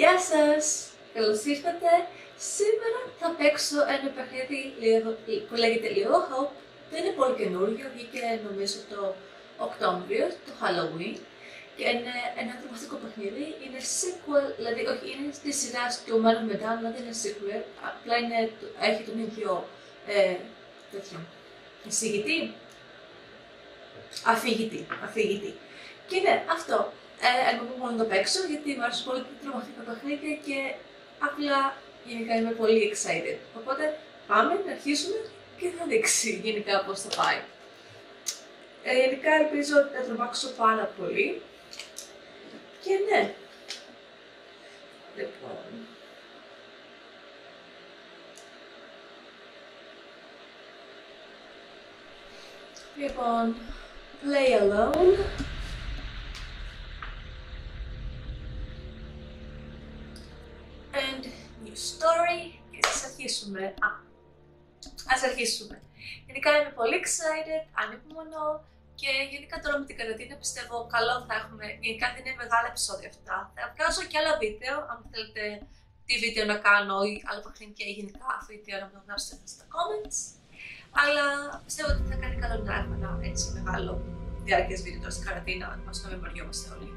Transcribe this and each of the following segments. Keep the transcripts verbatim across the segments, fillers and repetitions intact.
Γεια σας! Καλώς ήρθατε! Σήμερα θα παίξω ένα παιχνίδι που λέγεται Little Hope. Δεν είναι πολύ καινούργιο, βγήκε νομίζω το Οκτώβριο, το Halloween. Και είναι ένα τρομακτικό παιχνίδι, είναι sequel, δηλαδή όχι είναι στη σειρά του μέλλον μετά, δηλαδή είναι sequel, απλά είναι, έχει τον ίδιο ε, τέτοιο εισηγητή, αφηγητή, αφηγητή. Και ναι, αυτό. Εγώ που μόνο το παίξω γιατί μου αρέσει πολύ τρομακτικά παιχνίδια και απλά γενικά είμαι πολύ excited. Οπότε πάμε να αρχίσουμε και θα δείξει γενικά πώς θα πάει. Ε, γενικά ελπίζω ότι θα τρομάξω πάρα πολύ. Και ναι. Λοιπόν. Λοιπόν, play alone. Story και ας αρχίσουμε. Α, ας αρχίσουμε. Γενικά είμαι πολύ excited, ανυπομονώ και γενικά τώρα με την καραντίνα πιστεύω καλό θα έχουμε. Γενικά θα είναι μεγάλα επεισόδια αυτά. Θα βγάζω και άλλα βίντεο, αν θέλετε τι βίντεο να κάνω ή άλλα παιχνίδια ή γενικά βίντεο να μου γράψετε στα comments. Αλλά πιστεύω ότι θα κάνει καλό να έχουμε ένα έτσι μεγάλο διάρκειας βίντεο τώρα στην καραντίνα, ώστε να μεμοριόμαστε όλοι.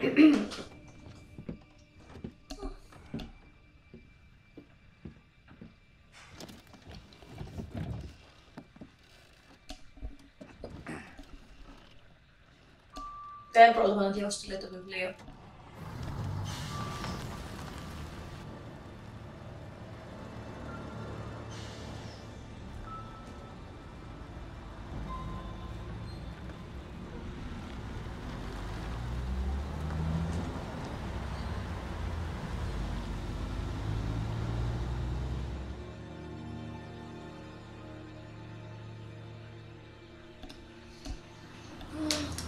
Δεν πρόλαβα να διαβάσω τι λέει το βιβλίο.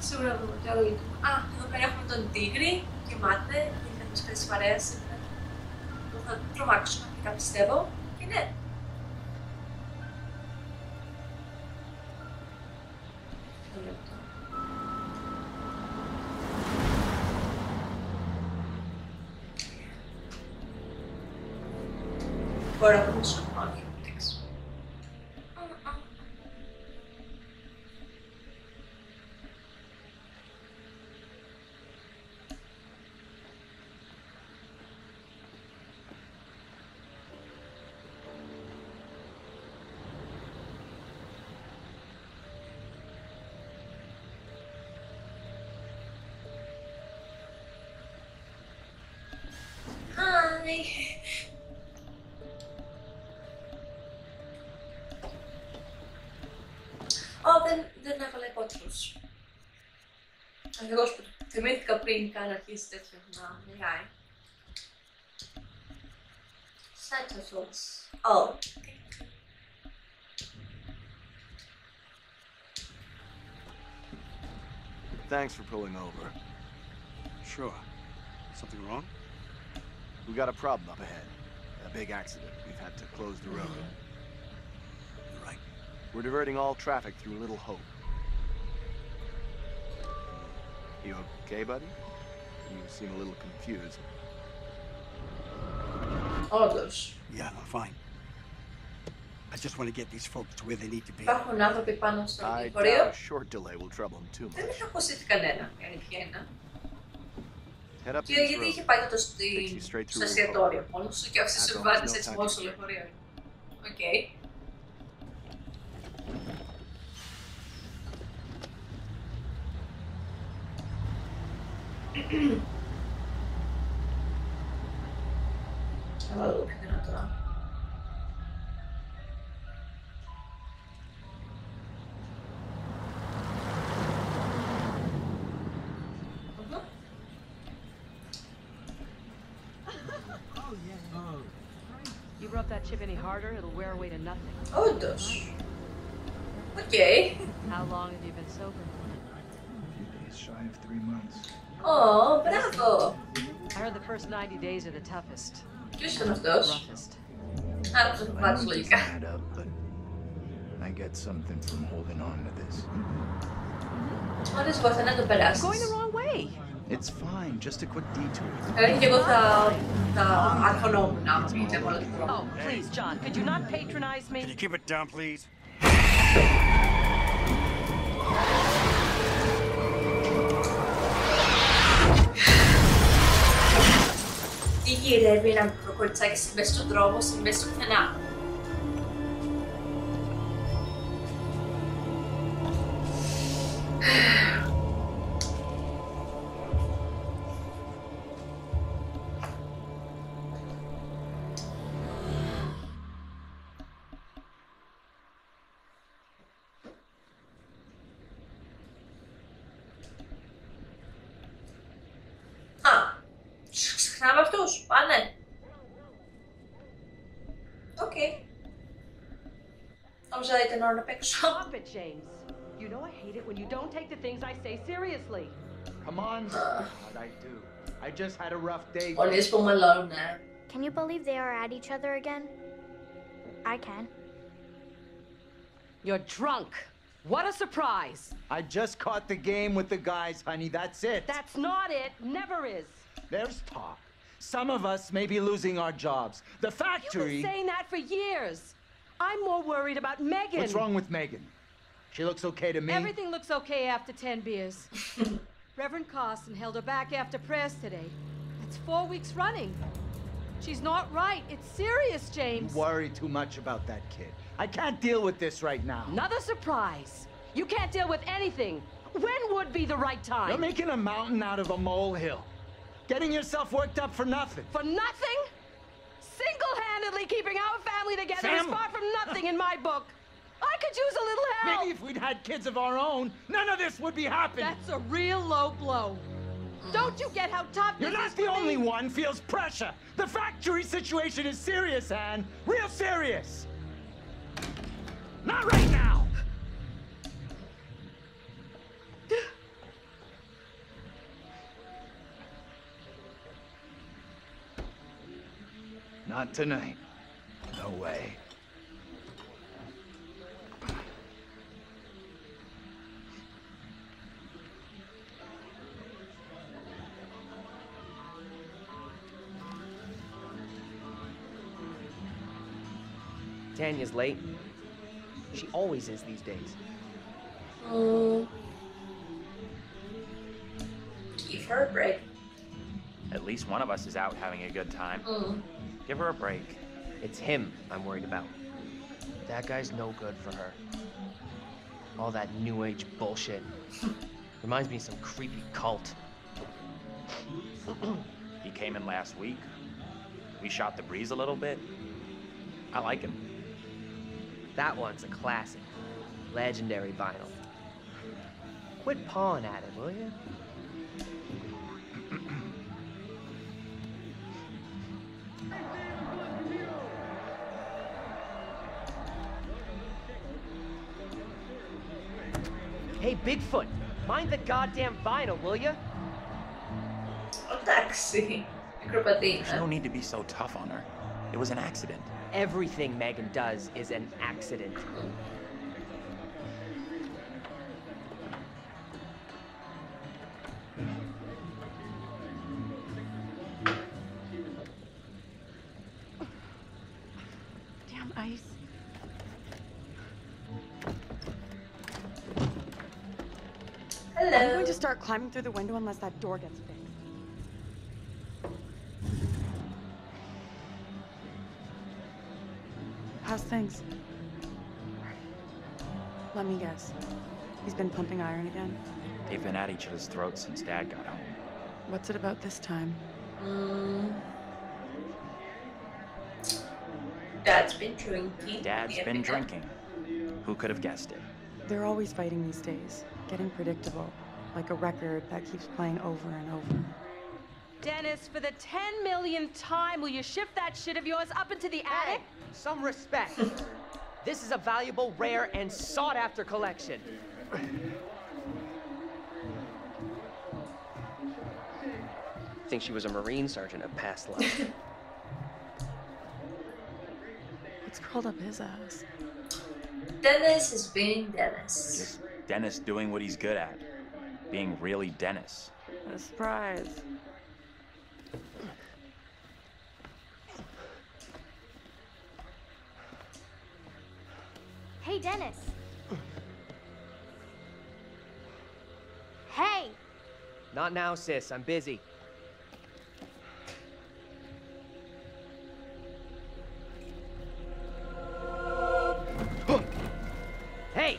Σίγουρα δεν μπορούμε άλλο λίγο. Α, εδώ πέρα έχουμε τον τίγρη, κοιμάται, γιατί θα μας πέσει παρέα σήμερα. Θα τρομάξουμε αρχικά πιστεύω και ναι. Μπορώ να προχωρήσω. Ω, δεν έβαλα υπότιτλους. Ακριβώς που θυμήθηκα πριν καν αρχίσει τέτοιο να μιλάει. Subtitles. Ω. Thanks for pulling over. Sure. Something wrong? We got a problem up ahead. A big accident. We've had to close the road. You're right. We're diverting all traffic through Little Hope. You okay, buddy? You seem a little confused. All those. Yeah, I'm fine. I just want to get these folks to where they need to be. I doubt a short delay will trouble them too much. Γιατί είχε πάει το στο εστιατόριο μόνο σου και όχι σε συμβάσεις έτσι μόνο στο λεωφορείο. Οκ. Θα βάλω πιο δυνατό τώρα. Chip any harder, it'll wear away to nothing. Oh, it does. Okay. How long have you been sober? A few days shy of three months. Oh, bravo! I heard the first ninety days are the toughest. Just the toughest. Absolutely. I get something from holding on to this. I'm going the wrong way. It's fine, just a quick detour. Oh, please, John, could you not patronize me? Can you keep it down, please? Stop it, James. You know I hate it when you don't take the things I say seriously. Come on, what I do. I just had a rough day. What is for Malone now? Can you believe they are at each other again? I can. You're drunk. What a surprise. I just caught the game with the guys, honey. That's it. That's not it. Never is. There's talk. Some of us may be losing our jobs. The factory... You've been saying that for years. I'm more worried about Megan. What's wrong with Megan? She looks okay to me. Everything looks okay after ten beers. Reverend Carson held her back after prayers today. That's four weeks running. She's not right. It's serious, James. You worry too much about that kid. I can't deal with this right now. Another surprise. You can't deal with anything. When would be the right time? You're making a mountain out of a molehill. Getting yourself worked up for nothing. For nothing? Single-handedly keeping our family together is far from nothing in my book. I could use a little help. Maybe if we'd had kids of our own, none of this would be happening. That's a real low blow. Don't you get how tough this is? You're not the only one feels pressure. The factory situation is serious, Anne. Real serious. Not right now. Not tonight. No way. Tanya's late. She always is these days. Oh. Give her a break. At least one of us is out having a good time. Mm. Give her a break. It's him I'm worried about. That guy's no good for her. All that new age bullshit. Reminds me of some creepy cult. He came in last week. We shot the breeze a little bit. I like him. That one's a classic. Legendary vinyl. Quit pawing at it, will you? Hey, Bigfoot, mind the goddamn vinyl, will ya? Taxi. There's no need to be so tough on her. It was an accident. Everything Megan does is an accident. Damn ice. Hello. I'm going to start climbing through the window unless that door gets fixed. How's things? Let me guess. He's been pumping iron again? They've been at each other's throats since Dad got home. What's it about this time? Mm. Dad's been drinking. Dad's been drinking. Who could have guessed it? They're always fighting these days. Getting predictable, like a record that keeps playing over and over. Dennis, for the ten millionth time, will you shift that shit of yours up into the attic? Hey, some respect. This is a valuable, rare, and sought-after collection. I think she was a Marine sergeant of past life. It's curled up his ass. Dennis is being Dennis. Just Dennis doing what he's good at. Being really Dennis. What a surprise. Hey, Dennis. Hey! Not now, sis. I'm busy. Hey!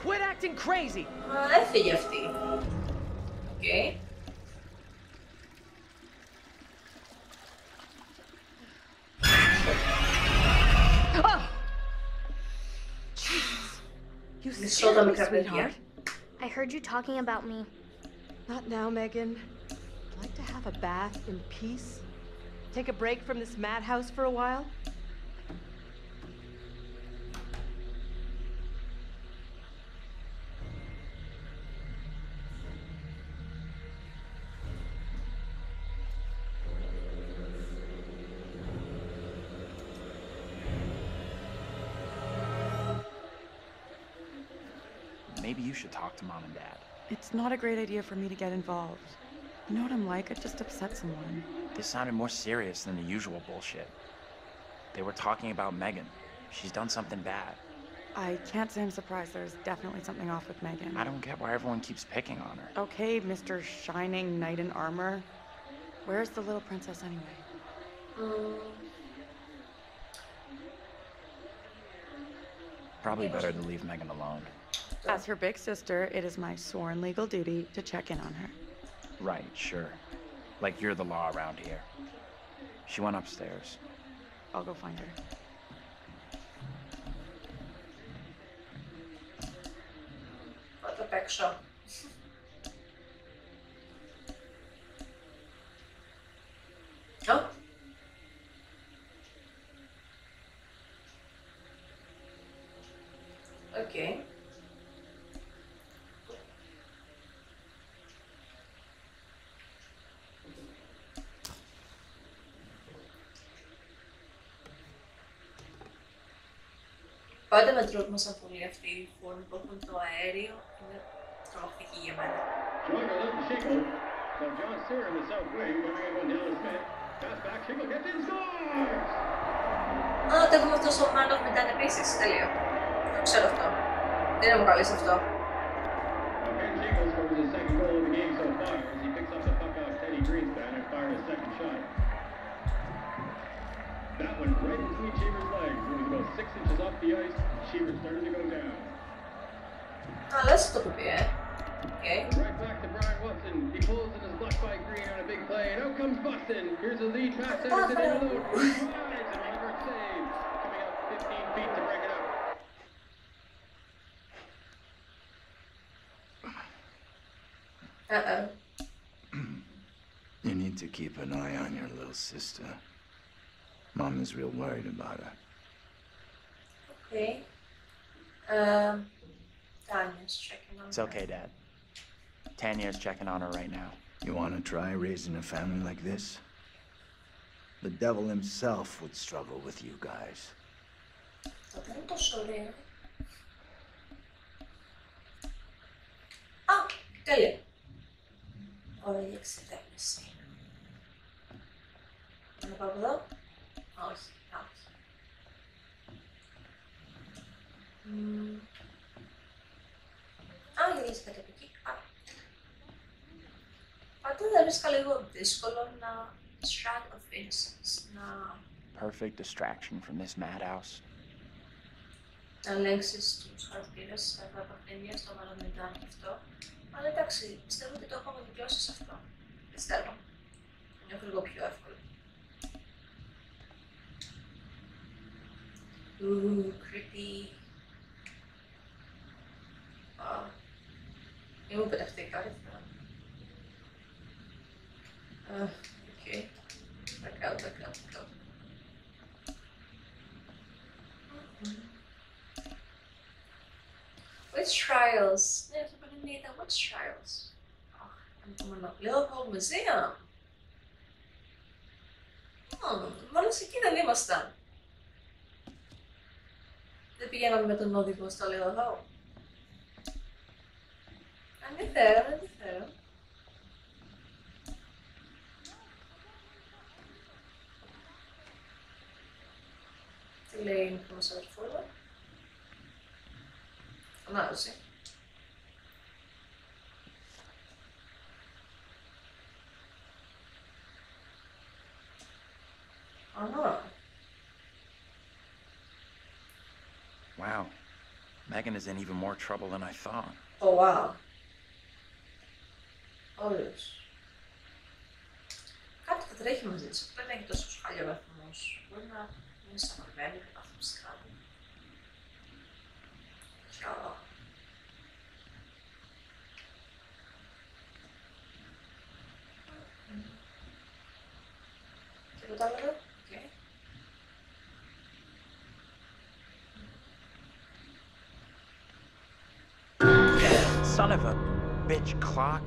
Quit acting crazy! Uh, that's the F D. Okay. Oh! Jeez. You scared me, sweetheart. I heard you talking about me. Not now, Megan. I'd like to have a bath in peace. Take a break from this madhouse for a while. Maybe you should talk to Mom and Dad. It's not a great idea for me to get involved. You know what I'm like? I just upset someone. This sounded more serious than the usual bullshit. They were talking about Megan. She's done something bad. I can't say I'm surprised. There's definitely something off with Megan. I don't get why everyone keeps picking on her. Okay, Mister Shining Knight in Armor. Where's the little princess anyway? Um... Probably better to leave Megan alone. As her big sister, it is my sworn legal duty to check in on her. Right, sure. Like you're the law around here. She went upstairs. I'll go find her. What a picture. Oh. Okay. Πάντα με τρόπους αφορεί αυτή η φόρμα που έχουν το αέριο, είναι τροφική για μένα. Α, το έχουμε αυτός ο Μάνος μετά επίσης, τέλειο. Το ξέρω αυτό. Δεν είμαι καλή σε αυτό. That one right between Cheever's legs. It was about six inches off the ice. Cheever started to go down. Ah, that's a little bit. Okay. Right back to Brian Watson. He pulls in his left by Green on a big play. And out comes Boston. Here's a lead pass. Anderson in the load. He drives and makes a save. Coming up fifteen feet to break it up. Uh oh. You need to keep an eye on your little sister. Mom is real worried about her. Okay. Um, Tanya's checking on her. It's okay, Dad. Tanya's checking on her right now. You want to try raising a family like this? The devil himself would struggle with you guys. Ah, tell you. Oh, you accept that mistake. Wanna bubble up? Oh, it's not. Mm. Ah, you ρίσκα και εκεί. Πάντα δεν ρίσκα λίγο δύσκολο να distract of innocence. Να... Perfect distraction from this madhouse. Να ελέγξεις τους χαρακτήρες, θα τα παιχνίδια στο μέλλον μετά και αυτό. Αλλά εντάξει, πιστεύω ότι το έχω αποδεικλώσει σε αυτό. Πιστεύω. Νιώθω λίγο πιο εύκολο. Ooh, creepy. Oh. You would have taken it from. Uh, okay. Back out, back out, back out. Mm-hmm. Witch trials? There's a bit of need of witch trials. Oh, I'm going to Little Hope Museum. Hmm, what is it? What is it? Napijałam metonowi z Little Hope. A nie fair, a nie fair. Ty lane comes out forward. Amazing. Or not. Wow. Megan is in even more trouble than I thought. Oh, wow. Oh, yes. Κάτι κατρέχει μαζί της. Πρέπει να έχει τόσο σχάλια βαθμός. Μπορεί να είναι σαν κορβένη και βαθμός κάτω. Καλό. Τίποτα άλλο εδώ. Son of a bitch clock.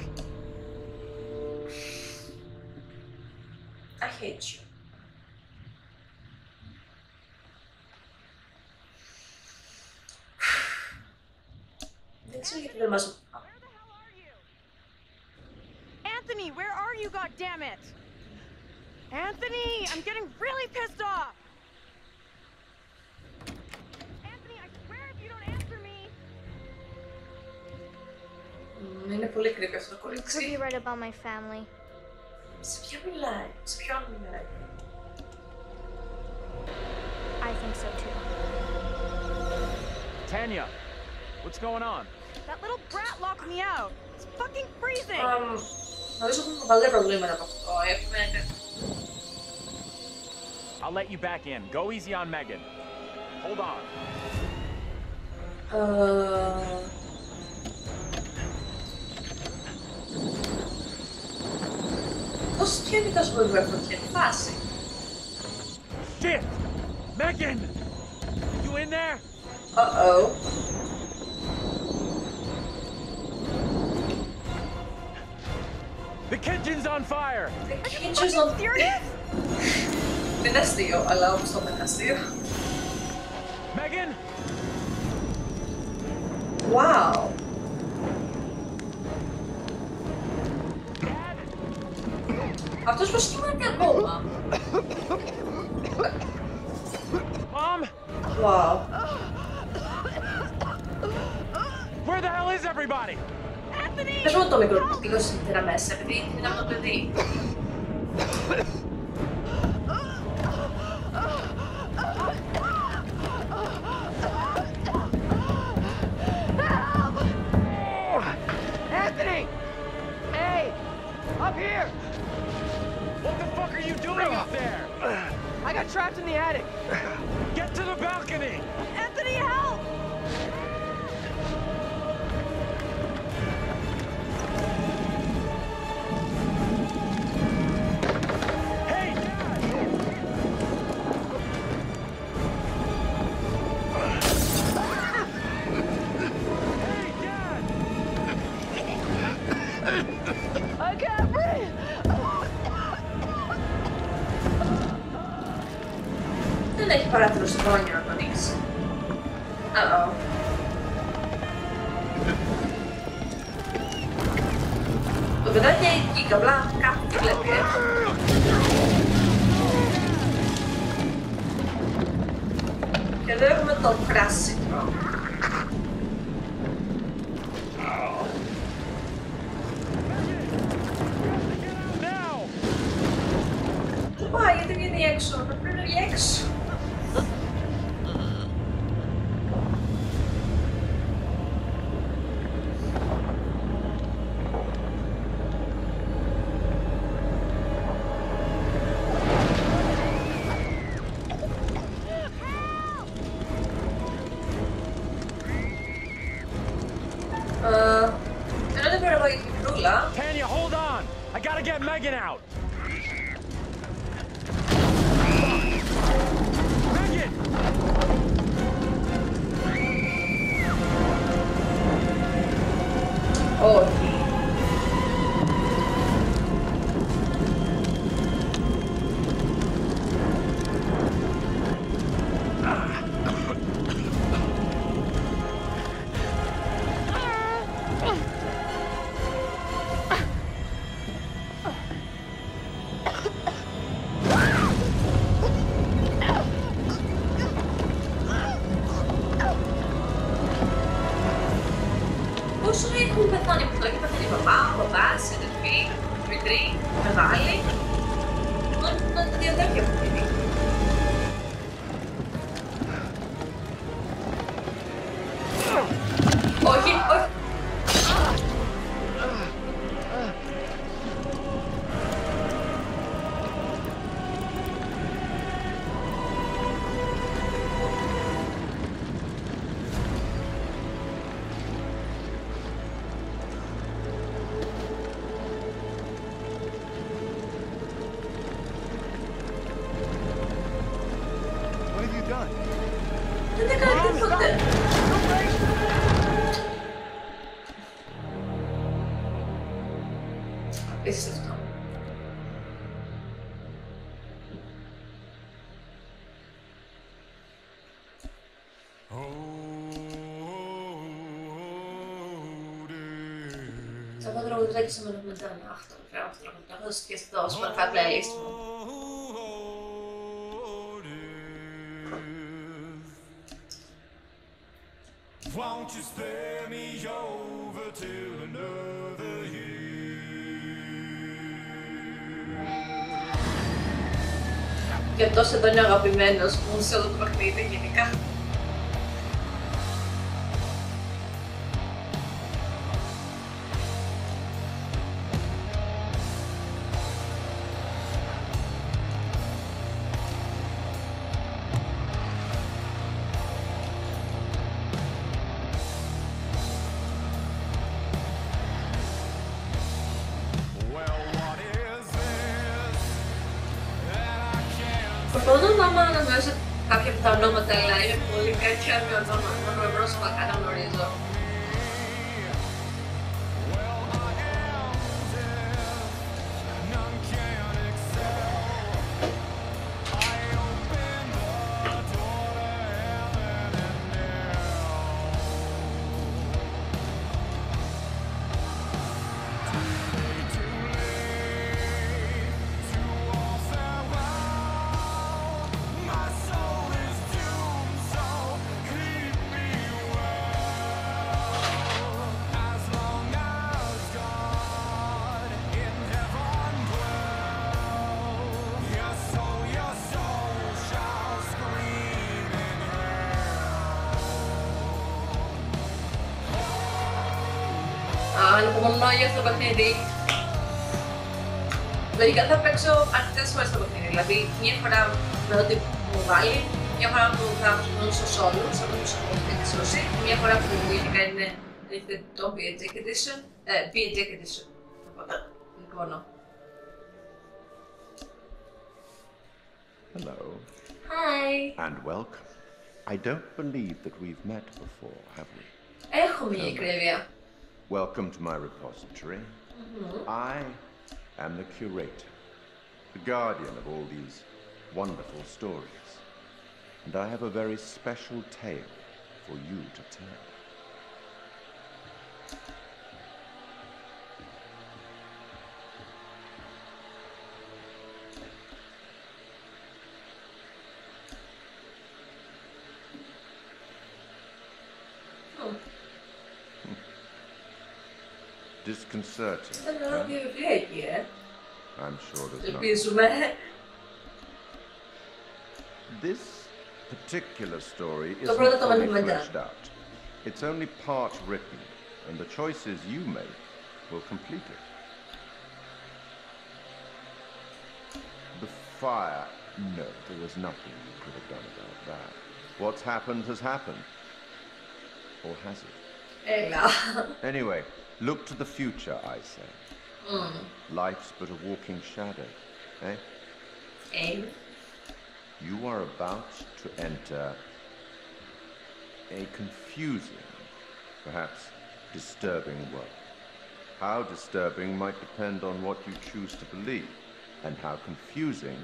I hate you. Anthony, where the hell are you? Anthony, where are you, goddammit? Anthony, I'm getting really pissed off. You could be right about my family. I think so too. Tanya, what's going on? That little brat locked me out. It's fucking freezing. Um, I'll let you back in. Go easy on Megan. Hold on. Uh. Shit! Megan! You in there? Uh-oh. The kitchen's on fire! The kitchen's on fire! Megan! Wow. Αυτός πως κοιμάται ακόμα. Mom? Wow. Where the hell is everybody? Anthony! Πες μόνο το μικρό που πήγω σύντερα μέσα, επειδή είναι από το παιδί. Anthony! Hey! Up here! What the fuck are you doing up there? I got trapped in the attic. Get to the balcony! Anthony, help! Hey, Dad! Hey, Dad! I can't breathe! Έχει παράθυρο στον για να τον ανοίξει. Uh-oh. Το παιδάκι εκεί, καμπλά, κάπου βλέπετε. Και εδώ έχουμε το πράσινο. Του πάει, γιατί βγαίνει έξω, θα πρέπει να βγει έξω. Tanya, hold on! I gotta get Megan out! Megan! Oh, he... gun. Did the guy Mom, stop. The... stop. This is dumb. Zal dat er ook direct zijn met de achter, vrouw achteraf. Dat was het eerste dat was, maar gaat blij eerst man. Won't you spare me over till another year? Και τόσο τον αγαπημένος μου σε όλο το παιχνίδι γενικά. Προσπαθούν να μάθω να γνωρίσω κάποια από τα ονόματα, αλλά είναι πολύ κακιά με ονόματα, με πρόσωπα να γνωρίζω. Μόνο για αυτό το παιχνίδι. Λογικά θα παίξω αρκετές φορές το παιχνίδι. Δηλαδή, μια φορά με ό,τι μου βάλει, μια φορά που θα προσπαθήσω solo, σαν να προσπαθήσω να την εξώσει, μια φορά που γενικά είναι το πι έιτς Edition. πι έιτς Edition. Οπότε, λοιπόν. Hello. Hi. And welcome. I don't believe that we've met before, have we? Έχουμε μια ακρίβεια. Welcome to my repository. Mm-hmm. I am the curator, the guardian of all these wonderful stories. And I have a very special tale for you to tell. Disconcerting. I don't know if you've played yet. I'm sure there's not. This particular story is fully fleshed out. It's only part written, and the choices you make will complete it. The fire. No, there was nothing you could have done about that. What's happened has happened. Or has it? Anyway. Look to the future, I say. Mm. Life's but a walking shadow, eh? Aim. You are about to enter a confusing, perhaps disturbing world. How disturbing might depend on what you choose to believe, and how confusing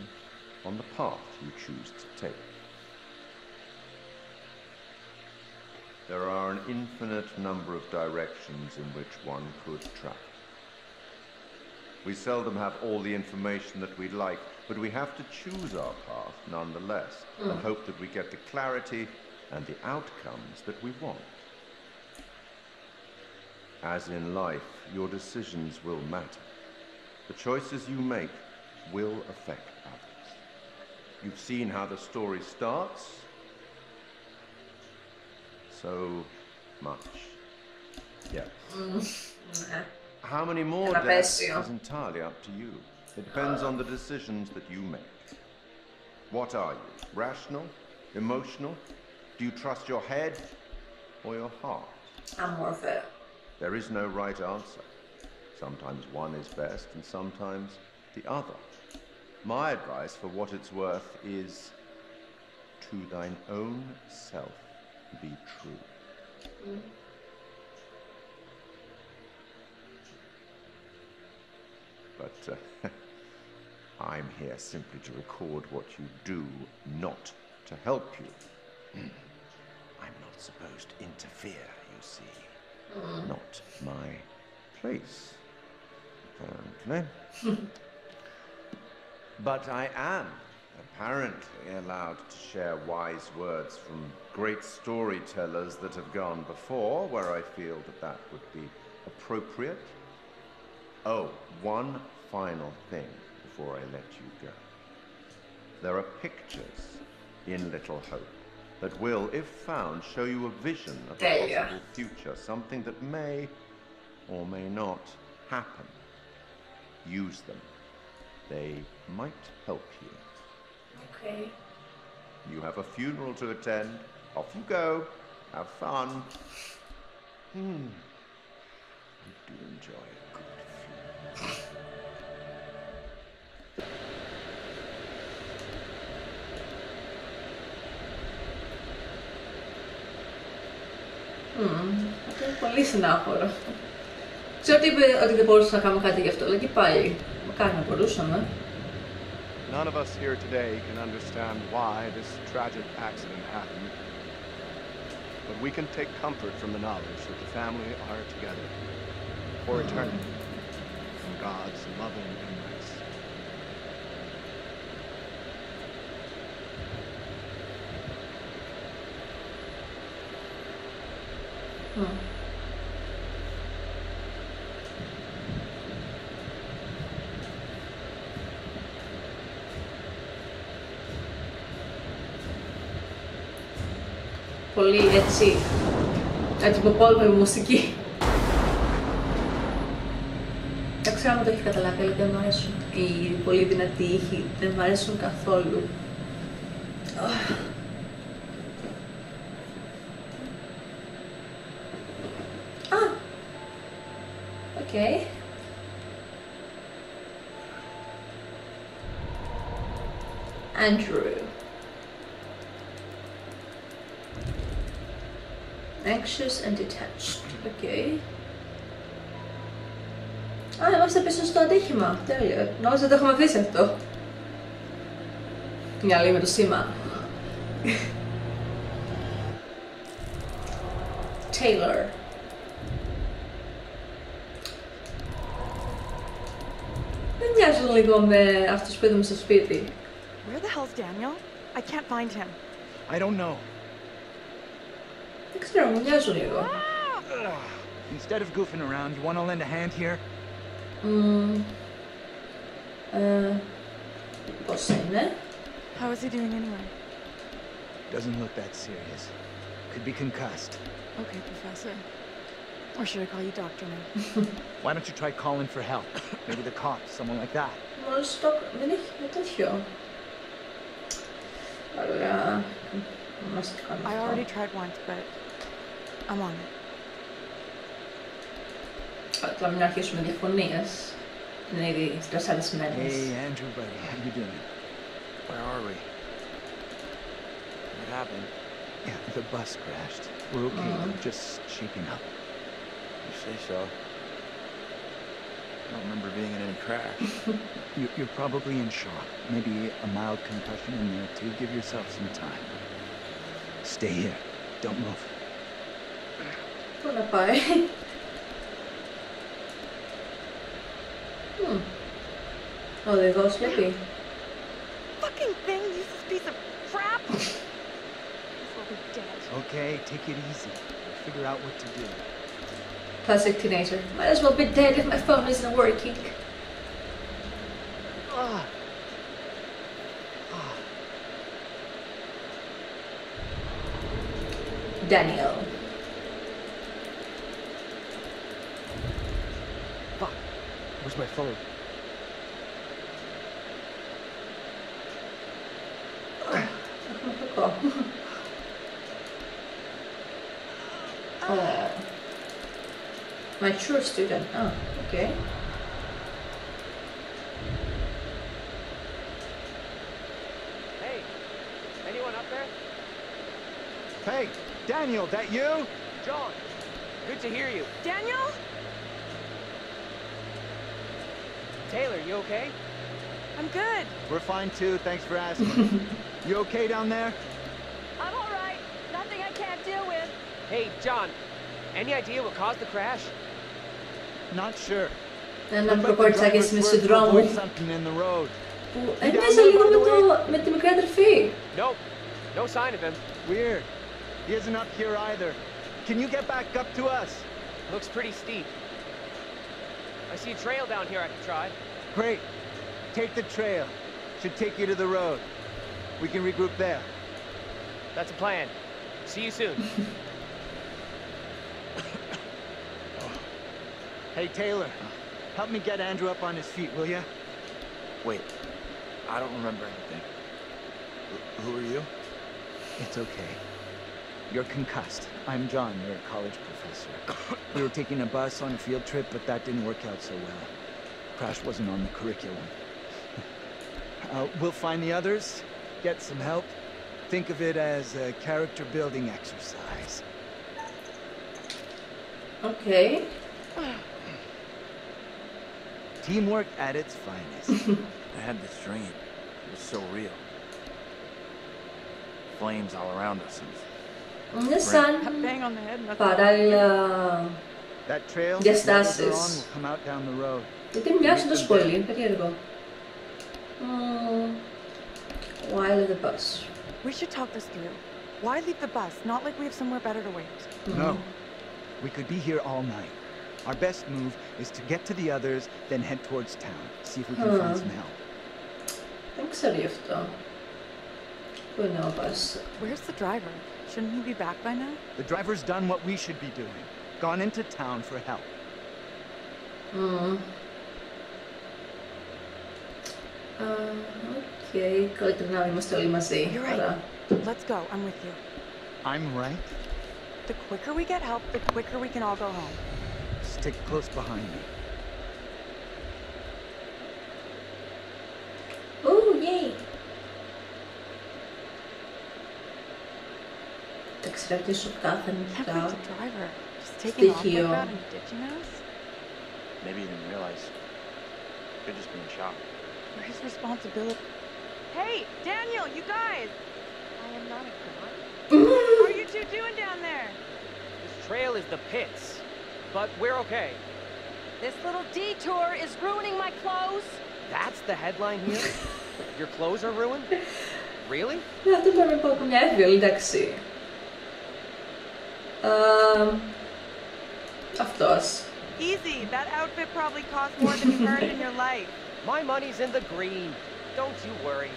on the path you choose to take. There are an infinite number of directions in which one could travel. We seldom have all the information that we'd like, but we have to choose our path nonetheless, mm. and hope that we get the clarity and the outcomes that we want. As in life, your decisions will matter. The choices you make will affect others. You've seen how the story starts. So much. Yeah. Mm. Yeah. How many more deaths is entirely up to you. It depends uh. on the decisions that you make. What are you? Rational? Emotional? Do you trust your head or your heart? I'm more fair. There is no right answer. Sometimes one is best and sometimes the other. My advice, for what it's worth, is to thine own self be true. Mm. But uh, I'm here simply to record what you do, not to help you. Mm. I'm not supposed to interfere, you see. Mm. Not my place, apparently. But I am apparently allowed to share wise words from great storytellers that have gone before, where I feel that that would be appropriate. Oh, one final thing before I let you go. There are pictures in Little Hope that will, if found, show you a vision of a possible future, something that may or may not happen. Use them. They might help you. Okay. You have a funeral to attend. Off you go. Have fun. Hmm. I do enjoy a good funeral. Mm. Αυτό είναι πολύ συνάχωρο. Ξέρω ότι είπε ότι δεν μπορούσαμε να κάνουμε κάτι γι' αυτό, αλλά και πάλι. None of us here today can understand why this tragic accident happened, but we can take comfort from the knowledge that the family are together for eternity in God's loving embrace. Hmm. Πολύ έτσι, αντιποπόλμη μουσική. Δεν ξέρω αν το έχει καταλάβει, αλλά δεν μου αρέσουν οι πολύ δυνατοί ήχοι, δεν μου αρέσουν καθόλου. Α! Οκ. Okay. Andrew. Anxious and detached. Okay. Α, είμαστε πίσω στο ατύχημα. Τέλεια. Νόμιζα ότι το έχουμε δει σε αυτό. Μια άλλη με το σήμα. Taylor. Δεν μοιάζουν λίγο με αυτούς που είδαμε στο σπίτι. Where the hell's Daniel? I can't find him. I don't know. Instead of goofing around, you want to lend a hand here? Mm. Uh, what's in there? How is he doing anyway? Doesn't look that serious. Could be concussed. Okay, Professor. Or should I call you Doctor now? Why don't you try calling for help? Maybe the cops, someone like that. Well, stop. Then I I already tried once, but I'm on it. But I'm not used to difficulties. Maybe it's just as many. Hey, Andrew, buddy, how you doing? Where are we? What happened? Yeah, the bus crashed. We're okay. Mm. We're just shaking up. You say so. I don't remember being in any crash. you, you're probably in shock. Maybe a mild concussion in there too. Give yourself some time. Stay here. Don't move. What a bye. Hmm. Oh, there goes Slippy. Fucking thing uses a piece of crap. Okay, take it easy. We'll figure out what to do. Classic teenager. Might as well be dead if my phone isn't working. Ah. Daniel. Fuck. Where's my phone? Oh. Mature student. Oh, okay. Hey, anyone up there? Hey, Daniel, that you? John, good to hear you. Daniel? Taylor, you okay? I'm good. We're fine too, thanks for asking. You okay down there? I'm all right. Nothing I can't deal with. Hey, John, any idea what caused the crash? Not sure. And na proporcję jak jesteśmy przy drogu. Ej, jeżeli go my tym krederfi. No, no sign of him. Weird. He isn't up here either. Can you get back up to us? Looks pretty steep. I see a trail down here I can try. Great. Take the trail. Should take you to the road. We can regroup there. That's a plan. See you soon. Hey, Taylor. Help me get Andrew up on his feet, will you? Wait. I don't remember anything. Wh who are you? It's okay. You're concussed. I'm John, you're a college professor. We were taking a bus on a field trip, but that didn't work out so well. Crash wasn't on the curriculum. Uh, we'll find the others, get some help. Think of it as a character-building exercise. Okay. Teamwork at its finest. I had this dream. It was so real. Flames all around us. On the sun. Bang on the head. Para el, uh, that trail yes, will come out down the road. Δεν τερμιάζει το σχολείο, είναι περίεργο. Mm. Why leave the bus? We should talk this through. Why leave the bus? Not like we have somewhere better to wait. Mm. No. We could be here all night. Our best move is to get to the others, then head towards town. See if we can mm. find some help. Δεν ξέρω γι' αυτό. Πού είναι ο bus? Where's the driver? Shouldn't he be back by now? The driver's done what we should be doing. Gone into town for help. Mm. Um, okay, now we must all μαζί. You're right. Let's go. I'm with you. I'm right. The quicker we get help, the quicker we can all go home. Stick close behind me. Oh, yay! Can't we get the driver? Just taking off like that and ditching us? Maybe you didn't realize. Could just be in shock. Where's responsibility? Hey, Daniel, you guys! I am not a god. What are you two doing down there? This trail is the pits, but we're okay. This little detour is ruining my clothes. That's the headline here? Your clothes are ruined? Really? Yeah, that's very popular. Yeah, really, Dexy. Um, αυτός. Easy. That outfit probably cost more than you earned in your life. My money's in the green. Don't you worry.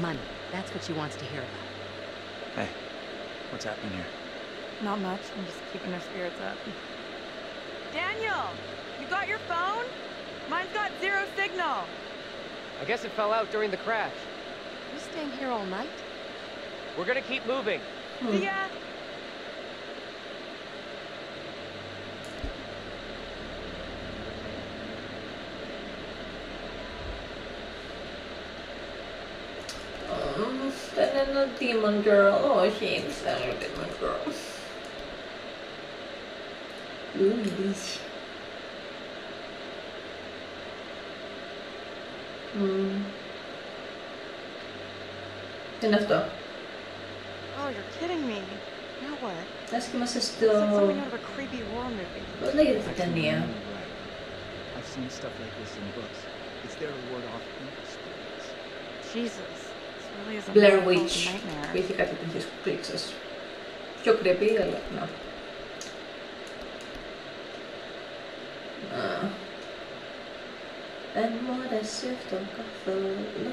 Money. That's what she wants to hear about. Hey, what's happening here? Not much. I'm just keeping her spirits up. Daniel, you got your phone? Mine's got zero signal. I guess it fell out during the crash. You staying here all night? We're gonna keep moving. Hmm. See ya. And a demon girl. Oh, she is a demon girl. Ooh, bitch. Hmm. Enough though. Oh, you're kidding me. Now what? That's like something out of a creepy horror movie. What like it's a right. I've seen stuff like this in books. It's there to ward off evil spirits. Jesus. Blair Witch. Είχε κάτι τέτοιες πλήξες. Πιο κρεπή, αλλά να. Δεν μου αρέσει αυτό καθόλου.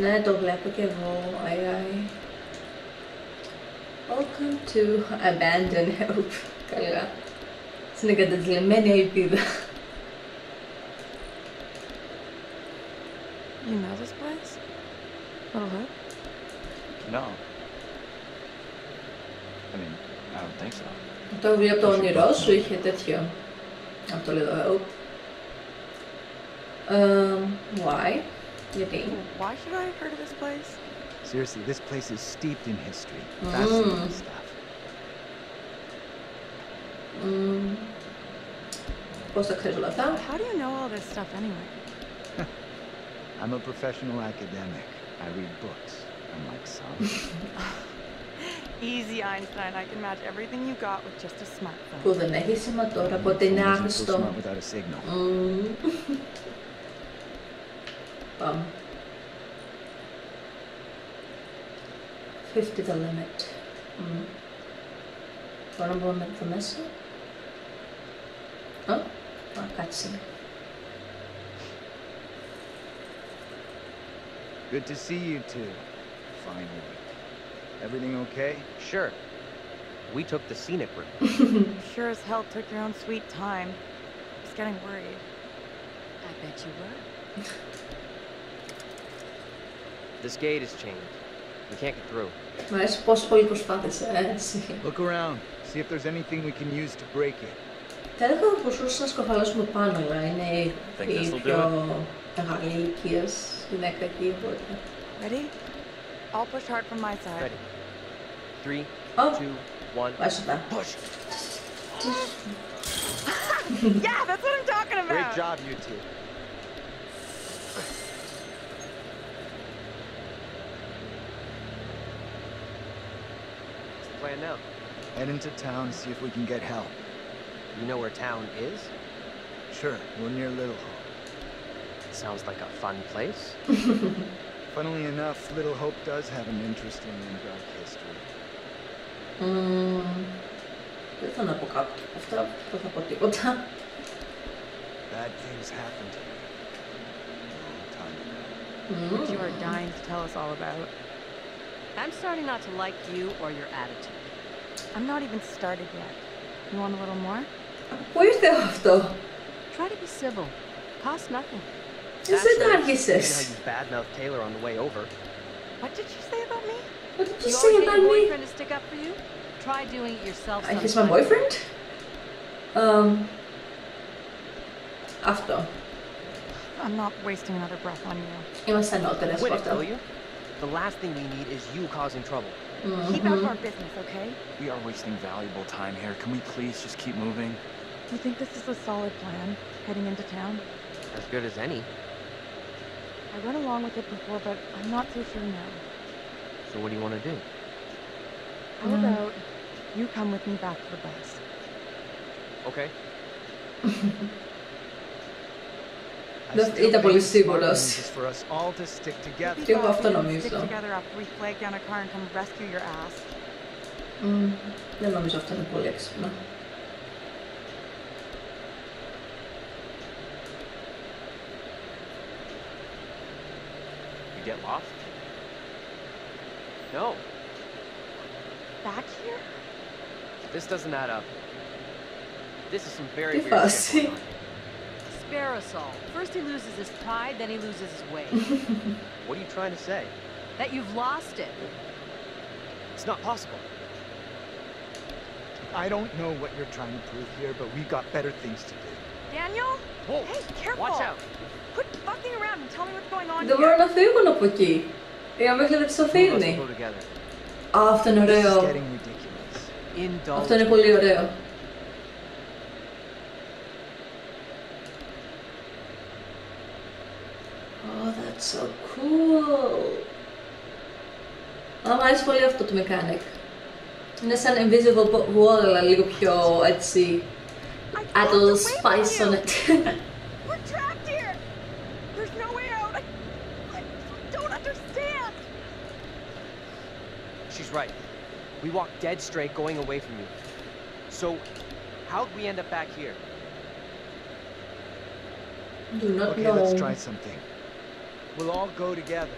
Ναι, το βλέπω κι εγώ. Αι, αι. Welcome to Abandon Hope. Καλά. Στην εγκατατελειμμένη ελπίδα. You know this place? Little Hope? No. I mean, I don't think so. Το βιβλίο από το όνειρό σου είχε τέτοιο. Από το Little Hope. Um, why? You think? Why should I have heard of this place? Seriously, this place is steeped in history. Fascinating mm. stuff. Mm. What's the casual of that? How do you know all this stuff anyway? I'm a professional academic. I read books. I'm like some. Easy, Einstein. I can match everything you got with just a smartphone. Well, then he's smart. Τώρα ποτέ να αγνωστώ. Without a signal. Um. fifty the limit. Mm. Τώρα μπορούμε να το μέσα. Α, κάτσε. Good to see you two. Finally. Everything okay? Sure. We took the scenic route. Sure as hell took your own sweet time. I was getting worried. I bet you were. This gate is chained. We can't get through. Look around. See if there's anything we can use to break it. I think this will do it. Ready? I'll push hard from my side. Ready. Three, oh. two, one. Push. Yeah, that's what I'm talking about. Great job, you two. What's the plan now? Head into town, see if we can get help. You know where town is? Sure, we're near Little Hope. Sounds like a fun place. Funnily enough, Little Hope does have an interesting and dark history. Mm. Bad things happened here a long time ago. Mm. Which you are dying to tell us all about. I'm starting not to like you or your attitude. I'm not even started yet. You want a little more? Where's the αυτό? Try to be civil. Cost nothing. That's not you said. You badmouthed Taylor on the way over. What did you say about me? What did you, you say about me? Boyfriend to stick up for you? Try doing it yourself. I kiss my boyfriend? Um. After. I'm not wasting another breath on you. You must have not that I tell you. The last thing we need is you causing trouble. Mm-hmm. Keep out of our business, okay? We are wasting valuable time here. Can we please just keep moving? You think this is a solid plan? Heading into town? As good as any. I went along with it before, but I'm not so sure now. So what do you want to do? How um, about you come with me back to the bus? Okay. Ήταν πολύ σίγουρος. Και εγώ αυτό νομίζω. Mm, δεν νομίζω αυτό είναι πολύ έξυπνο. Get lost? No. Back here? This doesn't add up. This is some very weird shit. Spare us all. First he loses his pride, then he loses his way. What are you trying to say? That you've lost it. It's not possible. I don't know what you're trying to prove here, but we got better things to do. Daniel? Whoa. Hey, careful. Watch out. Quit fucking around and tell me what's going on. Δεν μπορώ να φύγουν από εκεί. Για μέχρι να τις αφήνει. Α, αυτό είναι ωραίο. Αυτό είναι πολύ ωραίο. Oh, that's so cool. Μου αρέσει πολύ αυτό το mechanic. Είναι σαν invisible wall, αλλά λίγο πιο έτσι. Add a little spice on it. Right. We walked dead straight going away from you. So, how'd we end up back here? Do not okay, know. Let's try something. We'll all go together.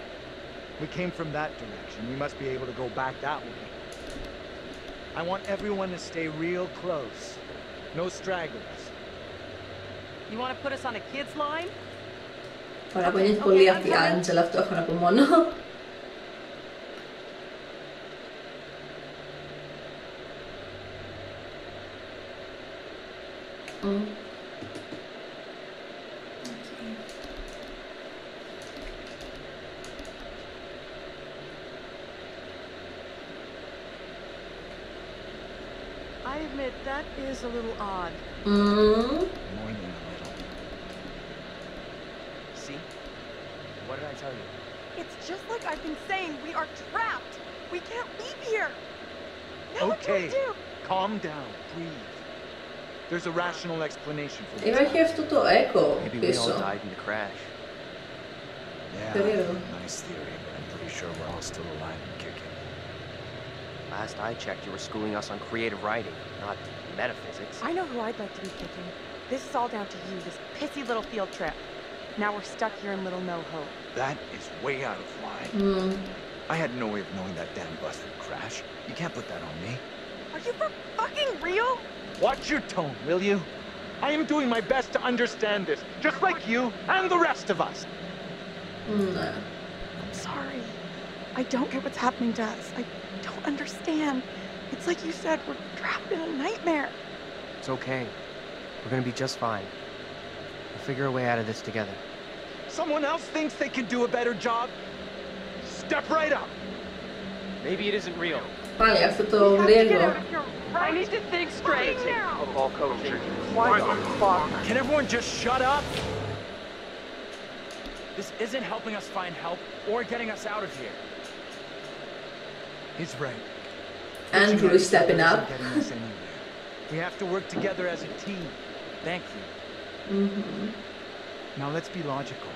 We came from that direction. We must be able to go back that way. I want everyone to stay real close. No stragglers. You want to put us on a kid's line? Okay, Mm. Okay. admit that is a little odd. Mm-hmm. More than a little. See? What did I tell you? It's just like I've been saying, we are trapped. We can't leave here. Now okay. What do we do? Calm down. Breathe. There's a rational explanation for this. Iemand heeft het al echo. Maybe we all died in the crash. Yeah, nice theory, but I'm pretty sure we're all still alive and kicking. Last I checked, you were schooling us on creative writing, not metaphysics. I know who I'd like to be picking. This is all down to you, this pissy little field trip. Now we're stuck here in Little No Hope. That is way out of line. Mm. I had no way of knowing that damn bus would crash. You can't put that on me. Are you for fucking real? Watch your tone, will you? I am doing my best to understand this, just like you and the rest of us. No. I'm sorry. I don't get what's happening to us. I don't understand. It's like you said, we're trapped in a nightmare. It's okay. We're gonna be just fine. We'll figure a way out of this together. Someone else thinks they can do a better job? Step right up. Maybe it isn't real. Olha, essa eu tô lendo. I need to think straight. Football coaching. Why the fuck? Can everyone just shut up? This isn't helping us find help or getting us out of here. He's right. Andrew is stepping up. We have to work together as a team. Thank you. Mm-hmm. Now let's be logical.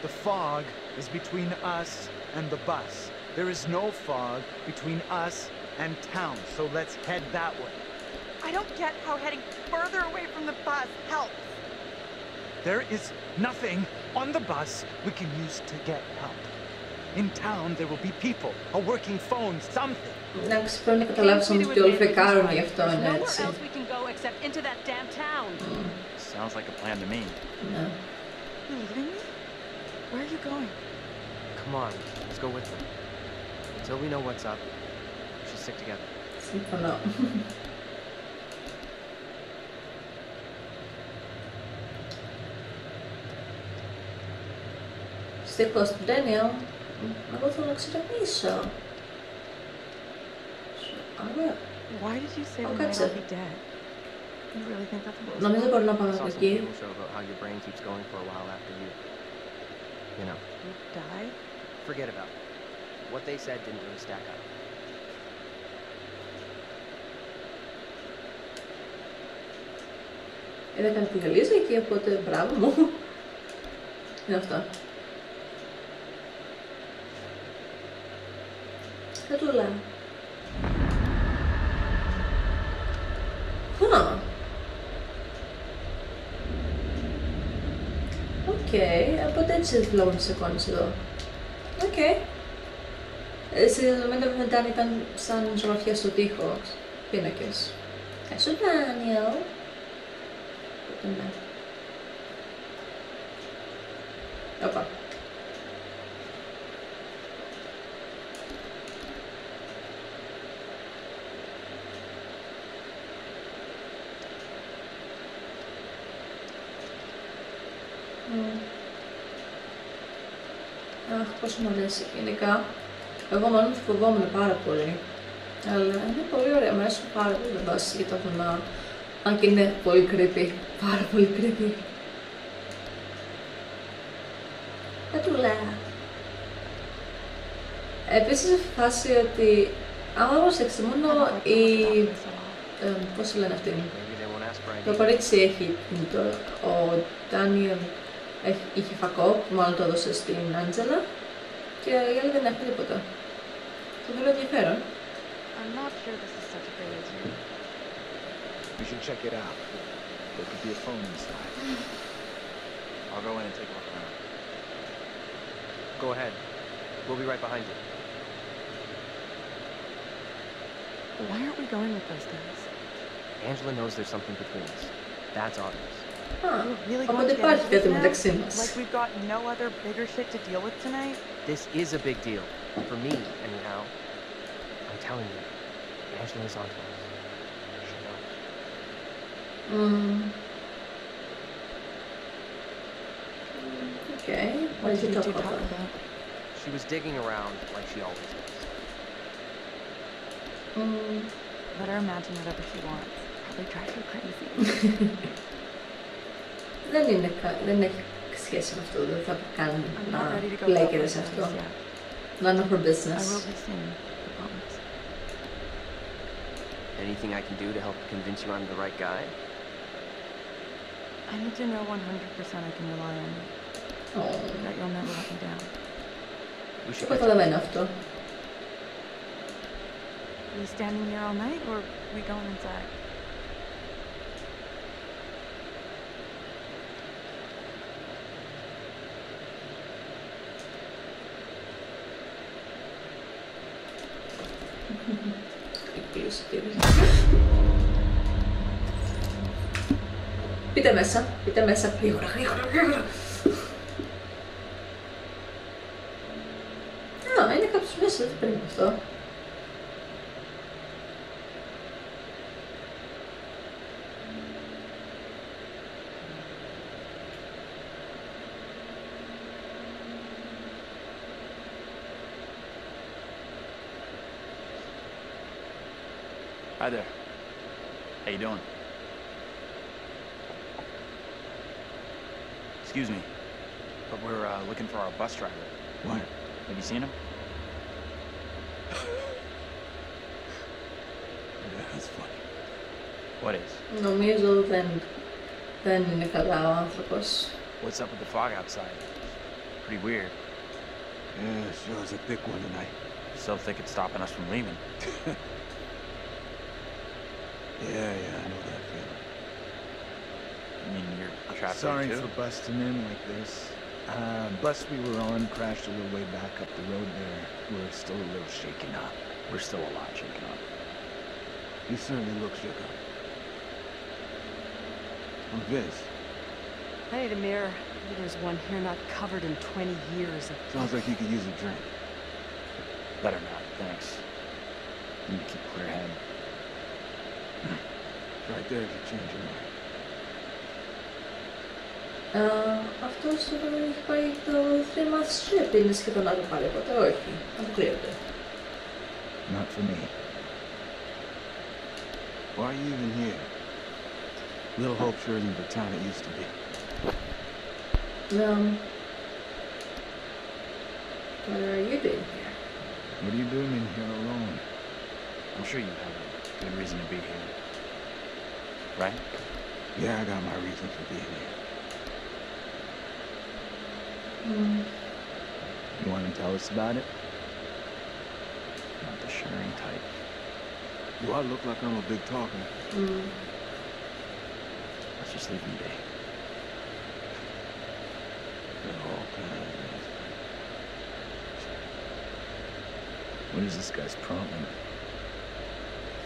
The fog is between us and the bus. There is no fog between us and town, so let's head that way. I don't get how heading further away from the bus helps. There is nothing on the bus we can use to get help. In town, there will be people, a working phone, something. Next, we can go except into that damn town. Sounds like a plan to me. No. You're leaving me? Where are you going? Come on, let's go with them. Until we know what's up, we should stick together. Sleep for now. Stay close to Daniel. Εγώ θέλω να ξερεμίσω. Why did you say we might be dead? You really think that's possible? Νομίζω μπορεί να πάμε εκεί. How your brain keeps going for a while after you, you know. You die? Forget about it. What they said didn't really stack up. Είδα κάτι που γελίζει εκεί, οπότε μπράβο μου. Είναι αυτό. Κατούλα. Huh. Okay, οπότε έτσι βλέπουμε τις εικόνες εδώ. Okay. Συνδεδομένα με Ντάνι ήταν σαν ζωγραφιά στο τοίχο, πίνακες. Ευχαριστώ, Ντάνιελ. Οπα. Αχ, πόσο μου αρέσει. Γενικά, εγώ μάλλον φοβόμουν πάρα πολύ. Αλλά είναι πολύ ωραία. Μου αρέσουν πάρα πολύ να δώσεις για τα βουνά. Αν και είναι πολύ creepy. Πάρα πολύ creepy. Δεν του λέω. Επίσης, η φάση ότι άμα προσέξτε, μόνο η... Ε, πώς λένε αυτήν. Το κορίτσι έχει κινητό. Ο Ντάνιελ είχε φακό, μάλλον το έδωσε στην Άντζελα. Και η άλλη δεν έχει τίποτα. Το βρίσκω ενδιαφέρον. Angela knows there's something between us. That's obvious. Huh. Really like we've got no other bigger shit to deal with tonight? This is a big deal. For me, anyhow. I'm telling you, Angela's on to us. She knows. Mm. Okay. What, what did you talk about? about? She was digging around like she always does. Mm. Let her imagine whatever she wants. Probably drives her crazy. Δεν έχει σχέση με αυτό. Δεν θα κάνει να πλέκεται σε αυτό. None of her business. Anything I can do to help convince you I'm the right guy? I need to know one hundred percent I can rely on you. Oh. That you'll never let me down. We should put them enough, though. Are we standing here all night, or are we going inside? Πείτε μέσα, πείτε μέσα, γρήγορα, γρήγορα, γρήγορα. Α, είναι κάποιος μέσα, δεν πρέπει αυτό. Hi there. How you doing? Excuse me, but we're uh, looking for our bus driver. What? Have you seen him? Yeah, that's funny. What is? No measles, then then in the bus. What's up with the fog outside? Pretty weird. Yeah, it sure is a thick one tonight. So thick it's stopping us from leaving. Yeah, yeah, I know that feeling. I mean, you're trapped. Sorry too? for busting in like this. Uh, bus we were on crashed a little way back up the road there. We're still a little shaken up. We're still a lot shaken up. You certainly look shaken up. Who's this? Hey, the mayor. There's one here not covered in twenty years. Of Sounds like you could use a drink. Better not, thanks. You need to keep a clear head. Right there if you change your mind. Uh, αυτός δεν έχει πάει το three month trip, είναι σχεδόν να το πάρει, οπότε όχι, αποκλείονται. Not for me. Why are you even here? Little Hope sure isn't the town it used to be. No. What are you doing here? What are you doing in here alone? I'm sure you have a good reason to be here. Right? Yeah, I got my reason for being here. Mm. You want to tell us about it? Not the sharing type. Do I look like I'm a big talker? Mm. Let's just leave him be. The whole kind of... What is this guy's problem?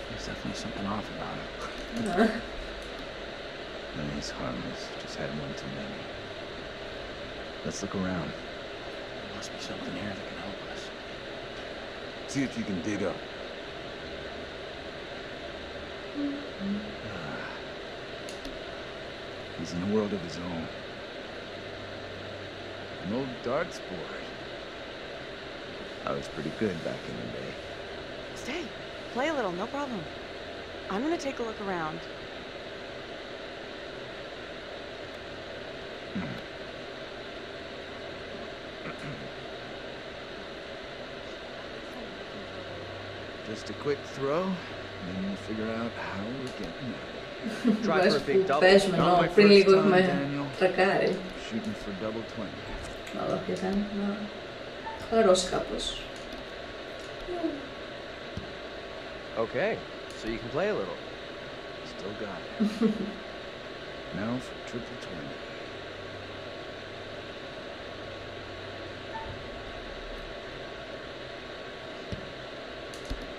There's definitely something off about him. No. No, he's harmless. Just had one too many. Let's look around. There must be something here that can help us. See if you can dig up. Mm-hmm. uh, he's in a world of his own. An old darts board. I was pretty good back in the day. Stay. Play a little, no problem. I'm gonna take a look around. Just a quick throw, and then we'll figure out how we're getting out. Try for a big double. Not my first time, Daniel. Shooting for double twenty. Well, okay then. Okay. So you can play a little. Still got it. Now for triple twenty.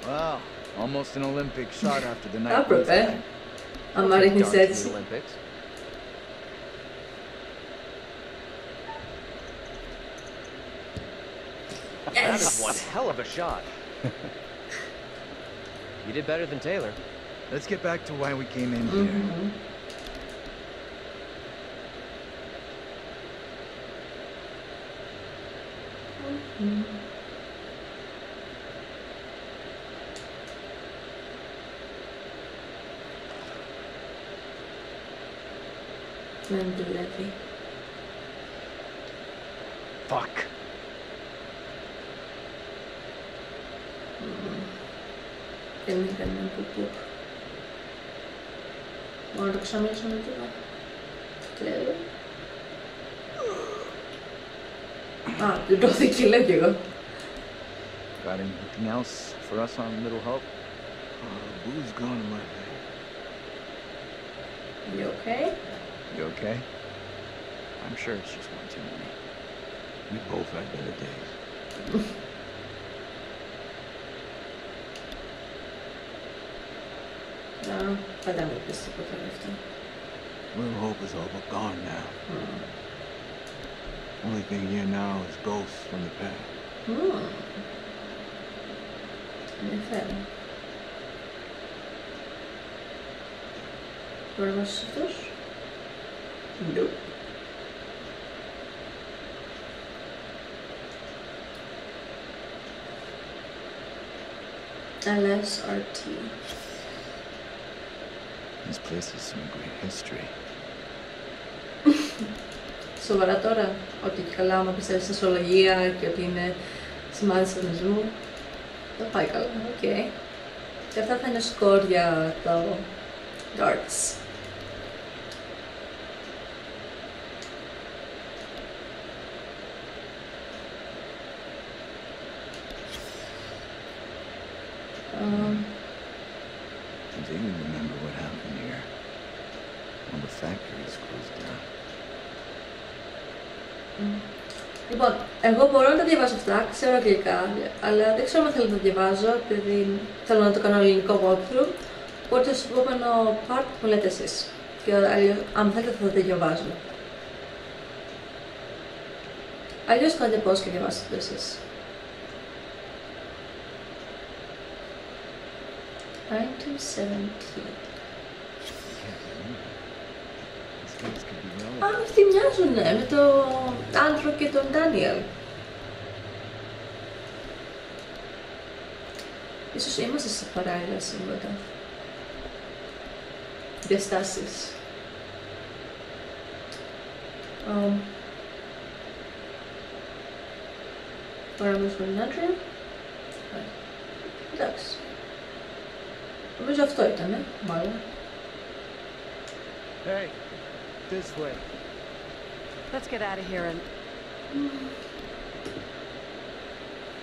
Wow, almost an Olympic shot after the night. Apropos. I'm not even said the Olympics. Yes. That is one hell of a shot. You did better than Taylor. Let's get back to why we came in here. Mm-hmm. Mm-hmm. Let him do that thing. Fuck. Ele também não pôde. Não do que chamei de chamei de lá. Claro. Ah, you don't think he let you go? Got anything else for us on Little Hope? Oh, booze gone my way. You okay? You okay? I'm sure it's just one too many. We both had better days. No, but that would be super interesting. Little Hope is all but gone now. Hmm. Only thing here now is ghosts from the past. Hmm. Inferno. What was this? Nope. L S R T. This place has some great history. Σοβαρά τώρα, ότι καλά άμα πιστεύεις στα σοσιολογία και ότι είναι σημάδι σατανισμού, δεν πάει καλά, οκ. Okay. Και αυτά θα είναι σκορ για τα darts. Λοιπόν, εγώ μπορώ να τα διαβάζω αυτά, ξέρω αγγλικά, αλλά δεν ξέρω αν θέλω να τα διαβάζω, επειδή θέλω να το κάνω ελληνικό walkthrough. Οπότε στο επόμενο part μου λέτε εσείς. Και αν θέλετε θα τα διαβάζω. Αλλιώς κάνετε πώς και διαβάζετε εσείς. nine to seventeen. Α, αυτοί μοιάζουνε με τον Άντρο και τον Ντάνιελ. Ίσως είμαστε σε παράλληλα σύμβατα. Διαστάσεις. Παραμείς με τον Άντρο. Εντάξει. Νομίζω αυτό ήτανε, μάλλον. Hey. This way. Let's get out of here and...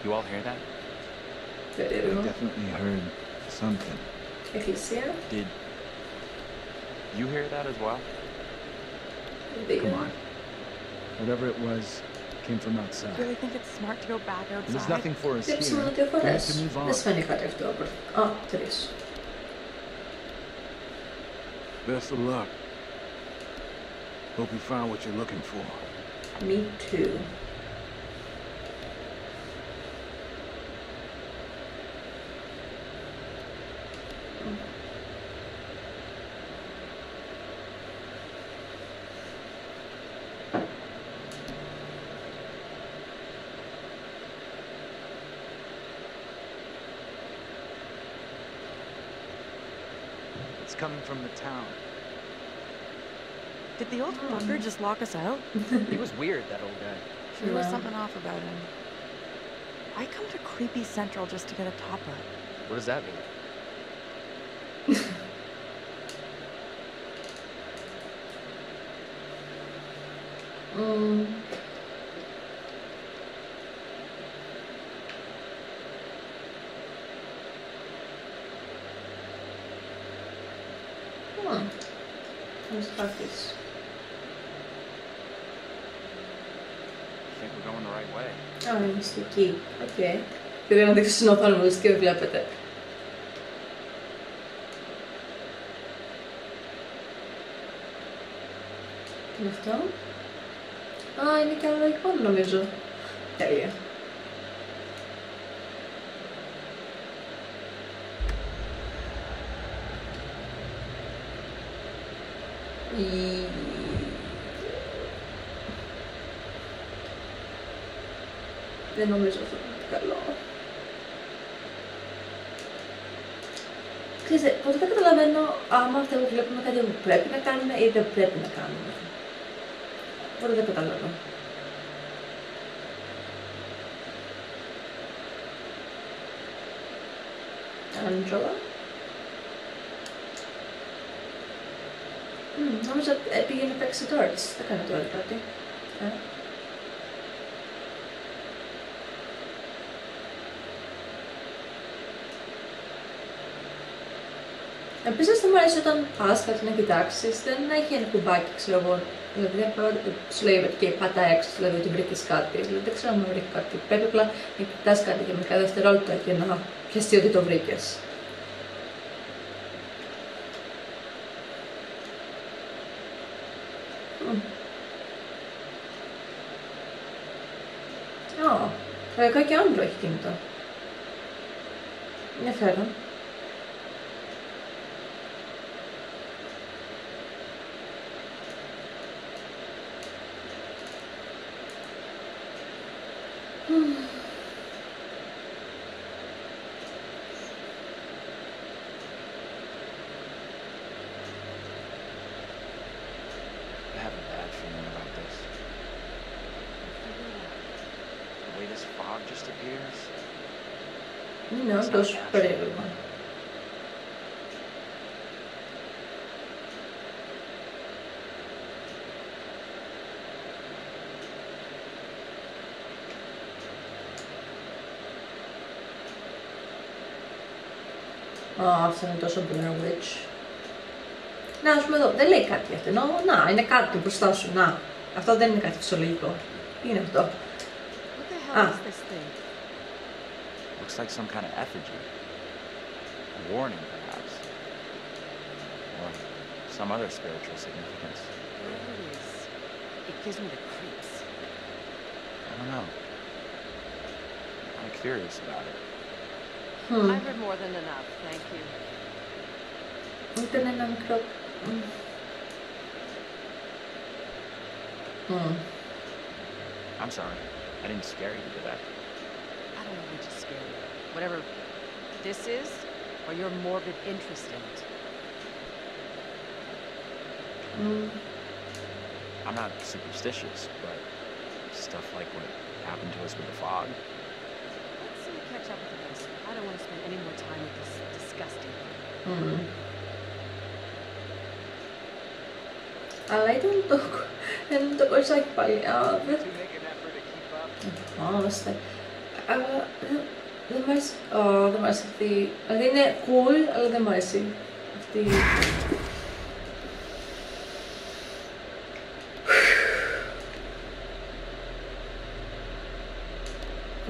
You all hear that? I definitely heard something. If you see it? Did you hear that as well? Come on. Whatever it was came from outside. Do you really think it's smart to go back outside? There's nothing for us here. We have to move on. This one you got left over. Oh, there is. Best of luck. Hope you found what you're looking for. Me too. It's coming from the town. Did the old fucker just lock us out? He was weird, that old guy. There yeah. was something off about him. I come to creepy central just to get a top up. What does that mean? um. Come on. Let's practice. Α, είμαστε εκεί. Οκ. Πρέπει να δείξω στην οθόνη μου, και βλέπετε. Τι είναι αυτό? Α, είναι και άλλο εικόνα νομίζω. Τέλεια. Δεν νομίζω αυτό είναι καλό. Ξέρετε, πως δεν καταλαβαίνω άμα αυτό που βλέπουμε κάτι που πρέπει να κάνουμε ή δεν πρέπει να κάνουμε. Μπορεί δεν καταλαβαίνω. Άντζολα. Νόμιζα πήγε να παίξει τώρα της. Δεν κάνω τώρα κάτι. Επίσης θα μου αρέσει όταν πας κάτι να κοιτάξεις, δεν έχει ένα κουμπάκι, ξέρω εγώ. Δηλαδή δεν σου λέει και πάτα έξω, δηλαδή ότι βρήκες κάτι. Δηλαδή δεν ξέρω αν βρήκε κάτι. Πρέπει απλά να κοιτάς κάτι για μερικά δευτερόλεπτα για να πιαστεί ότι το βρήκες. Ω, τραγικά και άντρο έχει κινητό. Ενδιαφέρον. Those pretty good ones. Oh, αυτό είναι τόσο Blair Witch. Να, ας πούμε εδώ, δεν λέει κάτι αυτό. Εννοώ, να, είναι κάτι μπροστά σου, να. Αυτό δεν είναι κάτι φυσιολογικό. Είναι αυτό. Α. Looks like some kind of effigy, a warning perhaps, or some other spiritual significance. Whatever it is, it gives me the creeps. I don't know. I'm curious about it. Hmm. I've heard more than enough, thank you. Hmm. I'm sorry, I didn't scare you to death. I don't know which is scary. Whatever this is, or your morbid interest in it. Mm. I'm not superstitious, but stuff like what happened to us with the fog. Let's see, catch up with the rest. I don't want to spend any more time with this disgusting thing. Mm. I like them to go. And the words like, "Pali." Oh, that's. Honestly. Αλλά δεν μ' αρέσει, δεν μ' αρέσει αυτή, δηλαδή είναι cool, αλλά δεν μ' αρέσει αυτή.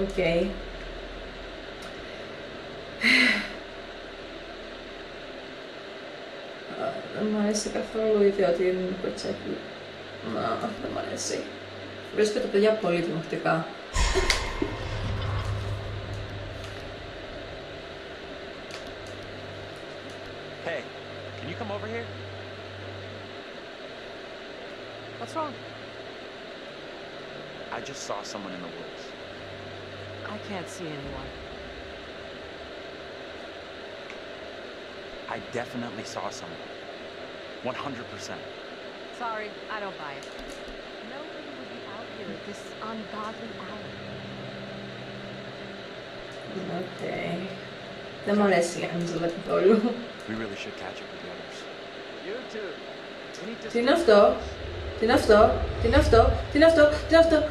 Οκ. Δεν μ' αρέσει καθόλου η ιδέα ότι είναι κορτσάκι. Να, δεν μ' αρέσει. Βρίσκω τα παιδιά πολύ δημοκρατικά. What's wrong? I just saw someone in the woods. I can't see anyone. I definitely saw someone. one hundred percent. Sorry, I don't buy it. Nobody would be out here at this ungodly hour. Okay. The Malaysian is looking for you. We really should catch up with the others. You too. Τι είναι αυτό, τι είναι αυτό, τι είναι αυτό, τι είναι αυτό, τι είναι αυτό.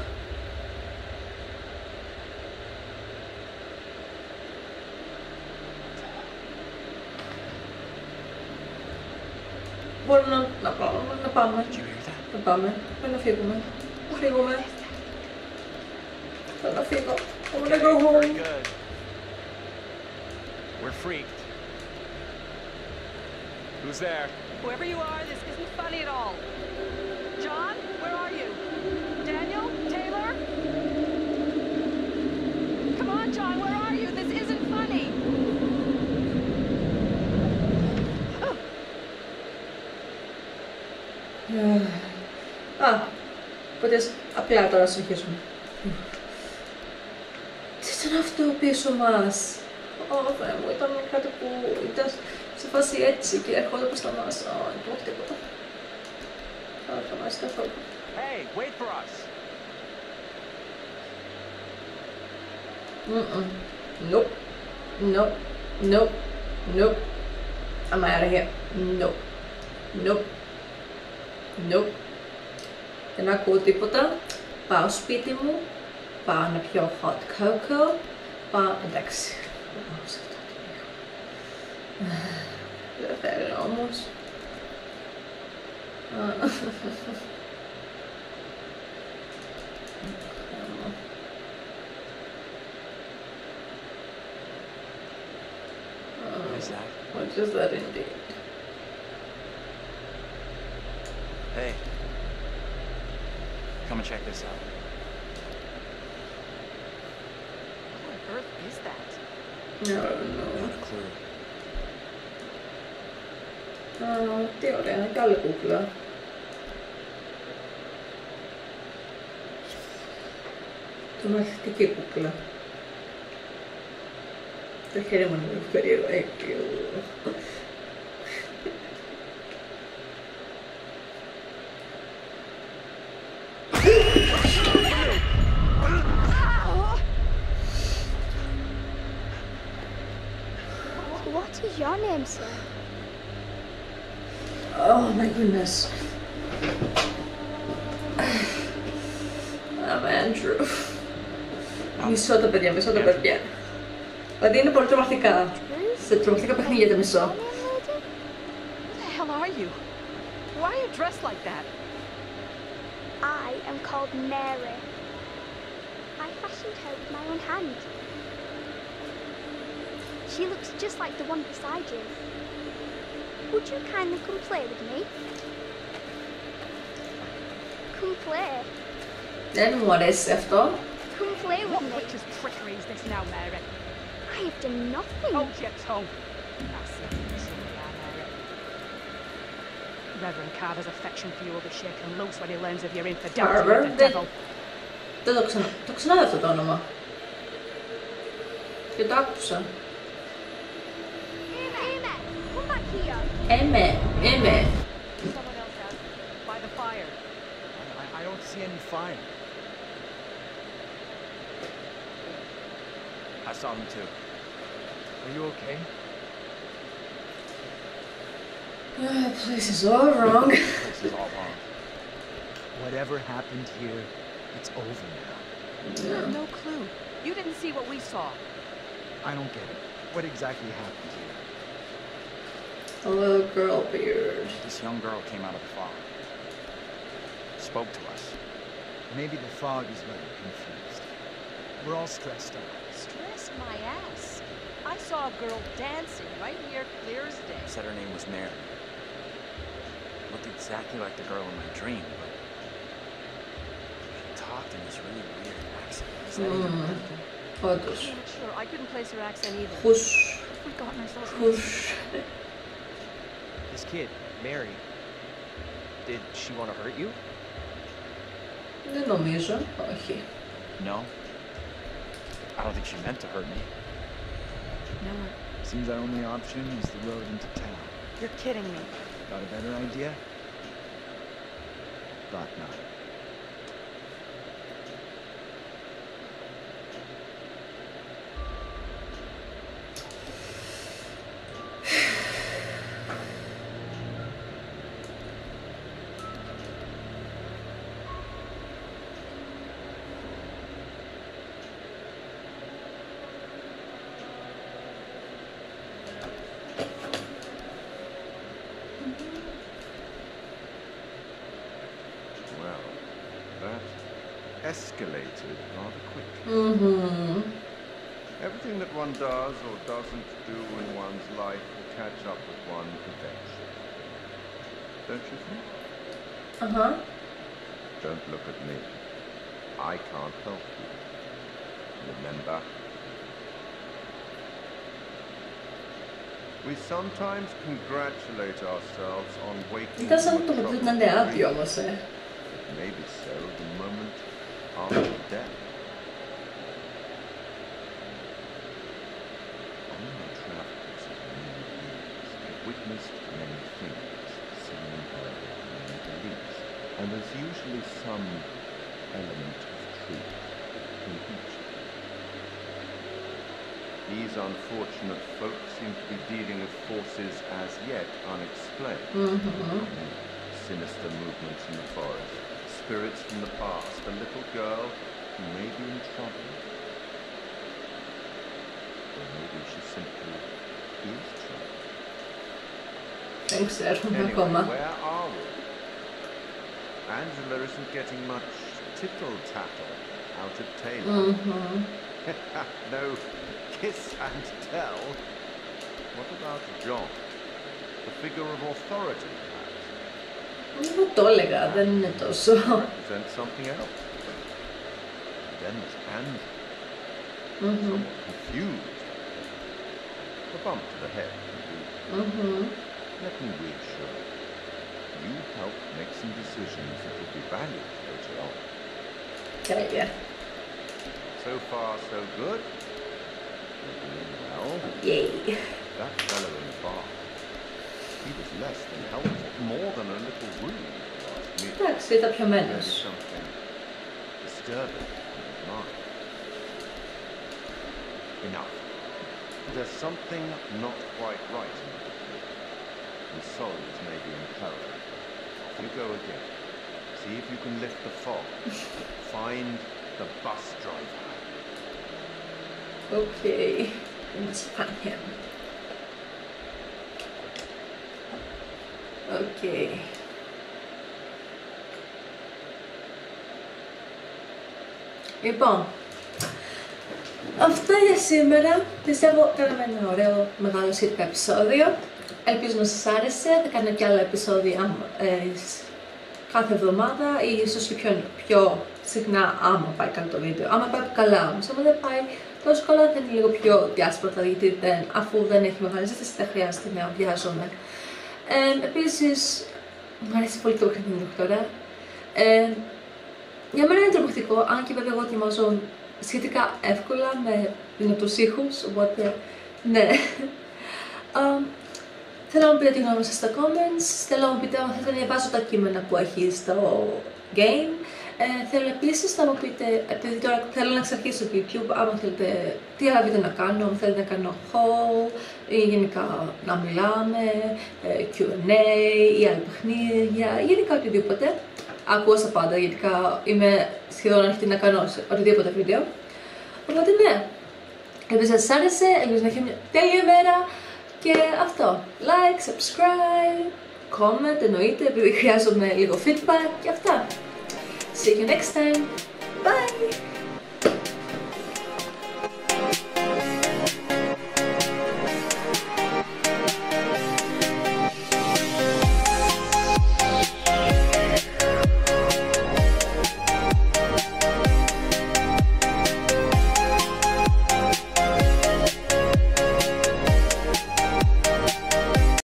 Μπορούμε να, να πάμε, να πάμε, να πάμε, να φύγουμε, να φύγουμε. Θέλω να φύγω, θέλω να go home. We're freaked. Who's there? Whoever you are, this isn't funny at all. John, where are you? Daniel? Taylor? Come on, John, where are you? This isn't funny. Ah, but it's απλά τώρα συνεχίζουμε. Τι ήταν αυτό πίσω μας? Ω, Θεέ μου, ήταν κάτι που ήταν Se fosse a Tsuki, a coisa costuma só em pouco tempo. Ela tá mais cafona. Hey, wait for us. Mm-mm. Nope. Nope. Nope. Nope. I'm out of here. Nope. Nope. Nope. Tänä kuuluu tiputa. Pauspitimu. Paana pio hot cocoa. Paa entäks? Täällä almost. What is that indeed? Hey, come and check this out. What on earth is that? No, no. Not a clue. No, teorian ei tälle googlaa. Tuolla digigooglaa. Tehdään mun periaatteella ehkä. What is your name, sir? Oh my goodness. I'm Andrew. Μισό τα παιδιά, μισό τα παιδιά. Δηλαδή είναι πολύ τρομακτικά. Σε τρομακτικά παιχνίδια τα μισώ. Who the hell are you? Why are you dressed like that? I am called Mary. I fashioned her with my own hand. She looks just like the one beside you. Would you kindly come play with me? Come play. Then what is after? Come play with what me. What witch's trickery is this now, Mary? I have done nothing. Hold your tongue. That's the reason we are, Mary. Reverend Carver's affection for you will be shaken loose when he learns of your infidelity with the devil. Δεν το ξανα... το ξανά αυτό το όνομα. Και το άκουσα. Emmett, Emmett. Someone else out by the fire. I, I don't see any fire. I saw him too. Are you okay? Uh, the place is all wrong. The place is all wrong. Whatever happened here, it's over now. You have no clue. You didn't see what we saw. I don't get it. What exactly happened here? A little girl appeared. This young girl came out of the fog. Spoke to us. Maybe the fog is very confused. We're all stressed out. Stressed my ass. I saw a girl dancing right here, clear as day. Said her name was Mary. Looked exactly like the girl in my dream, but she talked in this really weird accent. Is that even anything? I wasn't sure. I couldn't place her accent either. Whoosh. We've gotten ourselves. Whoosh. This kid, Mary, did she want to hurt you? No, Misha. Okay. No. I don't think she meant to hurt me. No. Seems our only option is the road into town. You're kidding me. Got a better idea? Thought not. Escalated rather quick. Mm-hmm. Everything that one does or doesn't do in one's life will catch up with one eventually. Don't you think? Uh-huh. Don't look at me. I can't help you. Remember? We sometimes congratulate ourselves on waking up. Maybe so the moment. After death. I'm not trapped. witnessed many things, seen her many beliefs, and there's usually some element of truth in each of them. These unfortunate folk seem to be dealing with forces as yet unexplained. Mm-hmm. Sinister movements in the forest, spirits from the past, a little girl who may be in trouble. Or maybe she simply is trouble. Thanks, anyway, where are we? Angela isn't getting much tittle-tattle out of Taylor. Mm-hmm. No kiss and tell. What about John? The figure of authority. Εγώ το έλεγα, δεν είναι τόσο. Τέλεια. He was less than helpful, more than a little rude last meeting. That's it, up your manners. Something disturbing in his mind. Enough. There's something not quite right in the book. The souls may be in peril. You go again. See if you can lift the fog. Find the bus driver. Okay. Let's find him. Okay. Λοιπόν, αυτά για σήμερα. Πιστεύω ότι κάναμε ένα ωραίο μεγάλο σχετικά επεισόδιο. Ελπίζω να σας άρεσε. Θα κάνω και άλλα επεισόδια ε, κάθε εβδομάδα ή ίσως και πιο, πιο συχνά άμα πάει καλά το βίντεο. Άμα πάει καλά όμως, άμα δεν πάει τόσο καλά θα είναι λίγο πιο διάσπαρτα, γιατί δεν, αφού δεν έχει μεγάλη ζήτηση δεν χρειάζεται να βιάζομαι. Ε, επίσης, μου αρέσει πολύ το παιχνίδι τώρα. Ε, για μένα είναι τρομακτικό, αν και βέβαια εγώ ετοιμάζω σχετικά εύκολα με δυνατούς ήχους, οπότε ναι. Um, θέλω να μου πείτε τη γνώμη σας στα comments, θέλω να μου πείτε αν θέλετε να διαβάζω τα κείμενα που έχει στο game. Ε, θέλω επίσης να μου πείτε, επειδή τώρα θέλω να εξαρχίσω το YouTube, άμα θέλετε τι άλλα βίντεο να κάνω, αν θέλετε να κάνω haul ή γενικά να μιλάμε, ε, κιου εντ έι ή άλλα παιχνίδια, γενικά οτιδήποτε. Ακούω στα πάντα, γενικά είμαι σχεδόν αρχιτή να κάνω σε οτιδήποτε βίντεο. Οπότε ναι, ελπίζω να σας άρεσε, ελπίζω να έχετε μια τέλεια μέρα και αυτό. Like, subscribe, comment εννοείται, επειδή χρειάζομαι λίγο feedback και αυτά. See you next time. Bye!